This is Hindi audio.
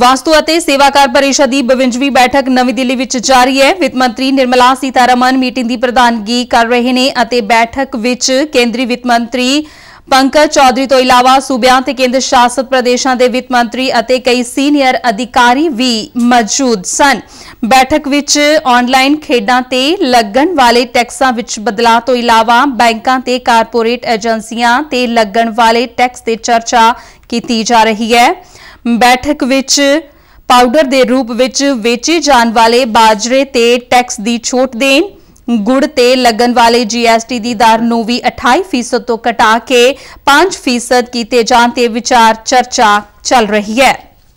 वास्तु अते सेवाकार परिषद की 52वीं बैठक नवी दिल्ली विच जारी है। वित्त मंत्री निर्मला सीतारमण मीटिंग की प्रधानगी कर रहे हैं अते बैठक विच केंद्रीय वित्त मंत्री पंकज चौधरी तो इलावा सूबयां ते केंद्र शासित प्रदेशों के वित्त मंत्री अते कई सीनियर अधिकारी भी मौजूद सन। बैठक विच ऑनलाइन खेडां ते लगन वाले टैक्सां विच बदलाव तो इलावा बैंकां ते कारपोरेट एजेंसियां ते लगन वाले टैक्स ते चर्चा की जा रही है। बैठक विच पाउडर दे रूप विच वेचे जाने वाले बाजरे ते टैक्स दी छूट देन, गुड़ ते लगन वाले GST दी दर नूं भी 28% तो घटा के 5% कीते जाने ते विचार चर्चा चल रही है।